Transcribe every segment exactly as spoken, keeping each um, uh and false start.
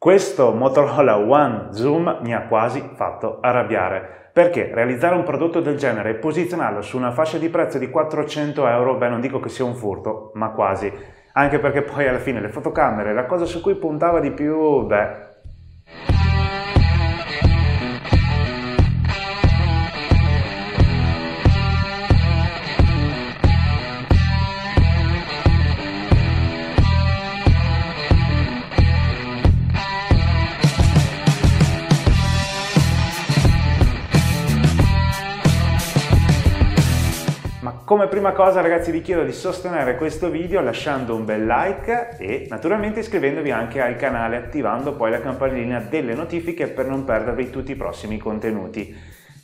Questo Motorola One Zoom mi ha quasi fatto arrabbiare, perché realizzare un prodotto del genere e posizionarlo su una fascia di prezzo di quattrocento euro, beh, non dico che sia un furto, ma quasi. Anche perché poi alla fine le fotocamere, la cosa su cui puntava di più, beh... Come prima cosa, ragazzi, vi chiedo di sostenere questo video lasciando un bel like e naturalmente iscrivendovi anche al canale, attivando poi la campanellina delle notifiche per non perdervi tutti i prossimi contenuti.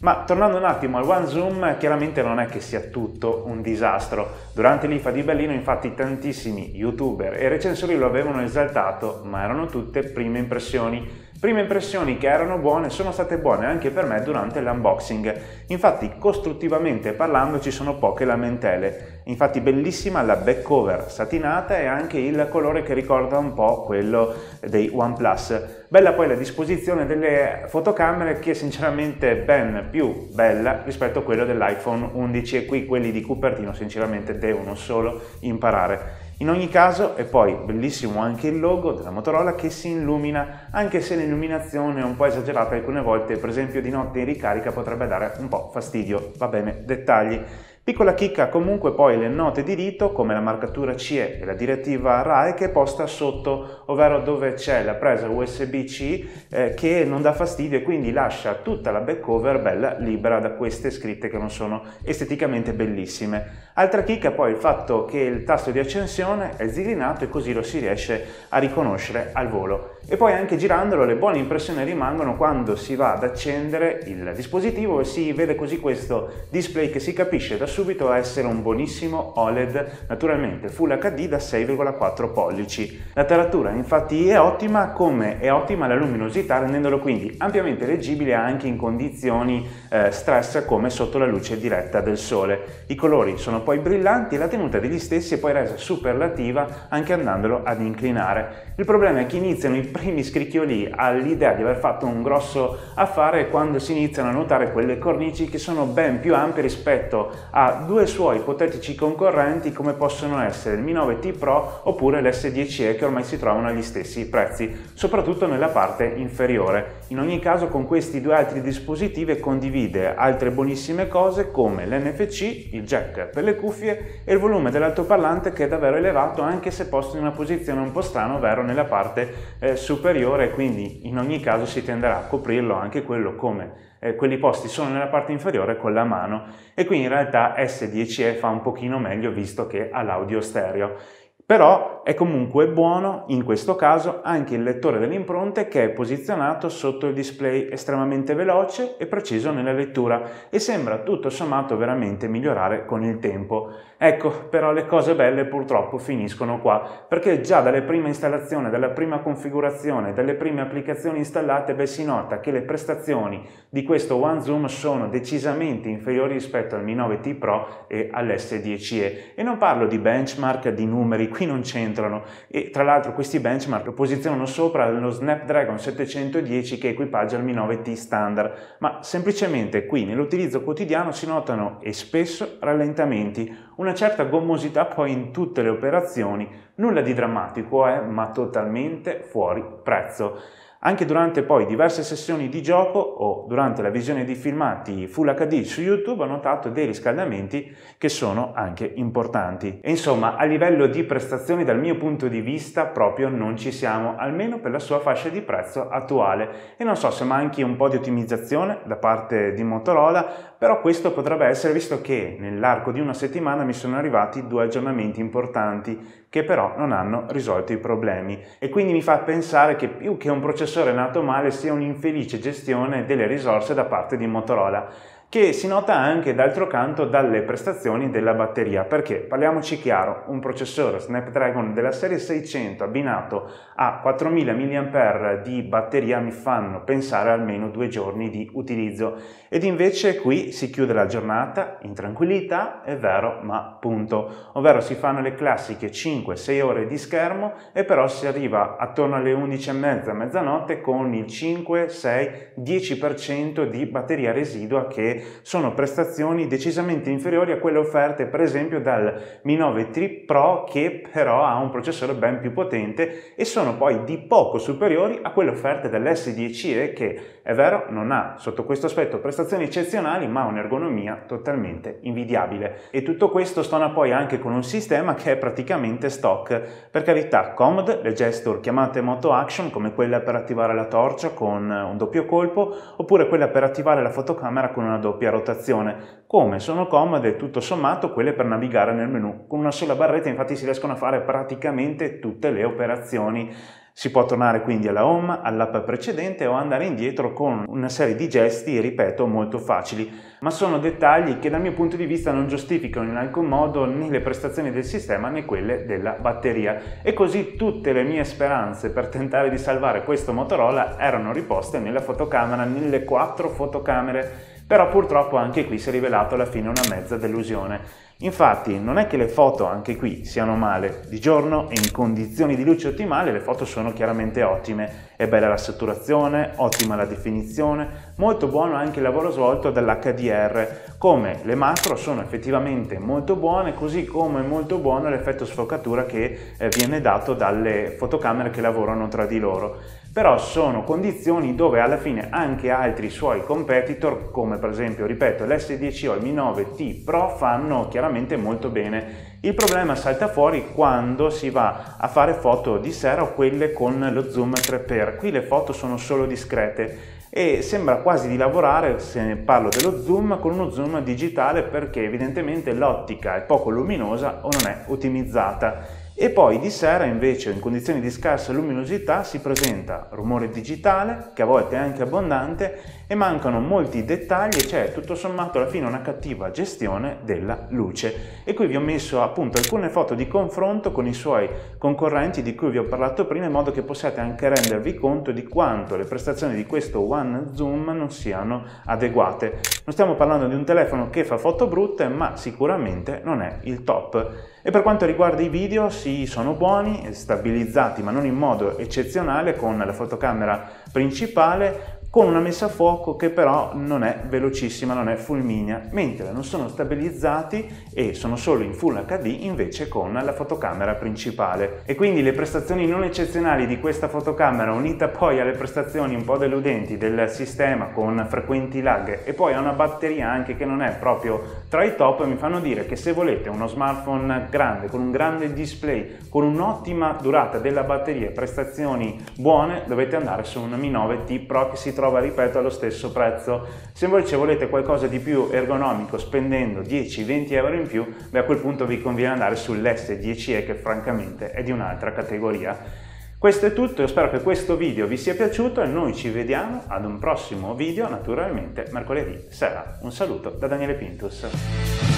Ma tornando un attimo al One Zoom, chiaramente non è che sia tutto un disastro. Durante l'I F A di Berlino infatti tantissimi youtuber e recensori lo avevano esaltato, ma erano tutte prime impressioni. Prime impressioni che erano buone sono state buone anche per me durante l'unboxing. Infatti costruttivamente parlando ci sono poche lamentele. Infatti bellissima la back cover satinata e anche il colore che ricorda un po' quello dei OnePlus. Bella poi la disposizione delle fotocamere, che è sinceramente ben più bella rispetto a quella dell'iPhone undici, e qui quelli di Cupertino sinceramente devono solo imparare. In ogni caso, e poi bellissimo anche il logo della Motorola che si illumina, anche se l'illuminazione è un po' esagerata alcune volte, per esempio di notte in ricarica potrebbe dare un po' fastidio, va bene, dettagli. Piccola chicca comunque poi le note di rito, come la marcatura C E e la direttiva R A E che è posta sotto, ovvero dove c'è la presa U S B C, eh, che non dà fastidio e quindi lascia tutta la back cover bella libera da queste scritte che non sono esteticamente bellissime. Altra chicca poi il fatto che il tasto di accensione è zigrinato e così lo si riesce a riconoscere al volo. E poi anche girandolo le buone impressioni rimangono quando si va ad accendere il dispositivo e si vede così questo display che si capisce da subito essere un buonissimo O L E D, naturalmente Full H D da sei virgola quattro pollici. La taratura infatti è ottima, come è ottima la luminosità, rendendolo quindi ampiamente leggibile anche in condizioni eh, stress come sotto la luce diretta del sole. I colori sono poi brillanti e la tenuta degli stessi è poi resa superlativa anche andandolo ad inclinare. Il problema è che iniziano i primi scricchioli all'idea di aver fatto un grosso affare quando si iniziano a notare quelle cornici che sono ben più ampie rispetto a due suoi ipotetici concorrenti, come possono essere il Mi nove T Pro oppure l'S dieci e, che ormai si trovano agli stessi prezzi, soprattutto nella parte inferiore. In ogni caso con questi due altri dispositivi condivide altre buonissime cose come l'N F C, il jack per le cuffie e il volume dell'altoparlante, che è davvero elevato anche se posto in una posizione un po' strana, ovvero nella parte eh, superiore, quindi in ogni caso si tenderà a coprirlo anche quello, come eh, quelli posti sono nella parte inferiore con la mano. E quindi in realtà S dieci e fa un pochino meglio visto che ha l'audio stereo, però è comunque buono in questo caso anche il lettore delle impronte, che è posizionato sotto il display, estremamente veloce e preciso nella lettura, e sembra tutto sommato veramente migliorare con il tempo. Ecco, però le cose belle purtroppo finiscono qua, perché già dalle prime installazioni, dalla prima configurazione, dalle prime applicazioni installate, beh, si nota che le prestazioni di questo One Zoom sono decisamente inferiori rispetto al Mi nove T Pro e all'S dieci e, e non parlo di benchmark, di numeri, qui non c'entrano, e tra l'altro questi benchmark lo posizionano sopra lo Snapdragon settecentodieci che equipaggia il Mi nove T standard, ma semplicemente qui nell'utilizzo quotidiano si notano, e spesso, rallentamenti, una certa gommosità poi in tutte le operazioni, nulla di drammatico eh, ma totalmente fuori prezzo. Anche durante poi diverse sessioni di gioco o durante la visione di filmati Full H D su YouTube ho notato dei riscaldamenti che sono anche importanti. E insomma, a livello di prestazioni dal mio punto di vista proprio non ci siamo, almeno per la sua fascia di prezzo attuale, e non so se manchi un po' di ottimizzazione da parte di Motorola, però questo potrebbe essere, visto che nell'arco di una settimana mi sono arrivati due aggiornamenti importanti che però non hanno risolto i problemi, e quindi mi fa pensare che più che un processore nato male sia un'infelice gestione delle risorse da parte di Motorola. che si nota anche d'altro canto dalle prestazioni della batteria, perché parliamoci chiaro, un processore Snapdragon della serie seicento abbinato a quattromila milliamperi ora di batteria mi fanno pensare almeno due giorni di utilizzo, ed invece qui si chiude la giornata in tranquillità, è vero, ma punto, ovvero si fanno le classiche cinque sei ore di schermo e però si arriva attorno alle undici e mezza, mezzanotte con il cinque sei dieci per cento di batteria residua, che sono prestazioni decisamente inferiori a quelle offerte per esempio dal Mi nove T Pro, che però ha un processore ben più potente, e sono poi di poco superiori a quelle offerte dall'esse dieci e, che è vero non ha sotto questo aspetto prestazioni eccezionali ma un'ergonomia totalmente invidiabile. E tutto questo stona poi anche con un sistema che è praticamente stock, per carità comode, le gesture chiamate moto action come quella per attivare la torcia con un doppio colpo oppure quella per attivare la fotocamera con una doppia rotazione, come sono comode tutto sommato quelle per navigare nel menu. Con una sola barretta infatti si riescono a fare praticamente tutte le operazioni. Si può tornare quindi alla home, all'app precedente, o andare indietro con una serie di gesti, ripeto, molto facili. Ma sono dettagli che dal mio punto di vista non giustificano in alcun modo né le prestazioni del sistema né quelle della batteria. E così tutte le mie speranze per tentare di salvare questo Motorola erano riposte nella fotocamera, nelle quattro fotocamere. Però purtroppo anche qui si è rivelato alla fine una mezza delusione. Infatti non è che le foto anche qui siano male, di giorno e in condizioni di luce ottimale le foto sono chiaramente ottime, è bella la saturazione, ottima la definizione, molto buono anche il lavoro svolto dall'H D R, come le macro sono effettivamente molto buone, così come molto buono l'effetto sfocatura che viene dato dalle fotocamere che lavorano tra di loro. Però sono condizioni dove alla fine anche altri suoi competitor, come per esempio, ripeto, l'esse dieci o il Mi nove T Pro, fanno chiaramente molto bene. Il problema salta fuori quando si va a fare foto di sera o quelle con lo zoom tre per. Qui le foto sono solo discrete e sembra quasi di lavorare, se ne parlo dello zoom, con uno zoom digitale, perché evidentemente l'ottica è poco luminosa o non è ottimizzata. E poi di sera invece, in condizioni di scarsa luminosità, si presenta rumore digitale, che a volte è anche abbondante, e mancano molti dettagli, cioè tutto sommato alla fine una cattiva gestione della luce. E qui vi ho messo appunto alcune foto di confronto con i suoi concorrenti di cui vi ho parlato prima, in modo che possiate anche rendervi conto di quanto le prestazioni di questo One Zoom non siano adeguate. Non stiamo parlando di un telefono che fa foto brutte, ma sicuramente non è il top. E per quanto riguarda i video, sì, sono buoni, stabilizzati ma non in modo eccezionale con la fotocamera principale, con una messa a fuoco che però non è velocissima, non è fulminea, mentre non sono stabilizzati e sono solo in Full H D invece con la fotocamera principale. E quindi le prestazioni non eccezionali di questa fotocamera, unita poi alle prestazioni un po' deludenti del sistema con frequenti lag e poi a una batteria anche che non è proprio tra i top, mi fanno dire che se volete uno smartphone grande, con un grande display, con un'ottima durata della batteria e prestazioni buone, dovete andare su un Mi nove T Pro, che si trova, ripeto, allo stesso prezzo. Se invece volete qualcosa di più ergonomico spendendo dieci venti euro in più, beh, a quel punto vi conviene andare sull'esse dieci e, che francamente è di un'altra categoria. Questo è tutto, io spero che questo video vi sia piaciuto e noi ci vediamo ad un prossimo video, naturalmente mercoledì sarà. Un saluto da Daniele Pintus.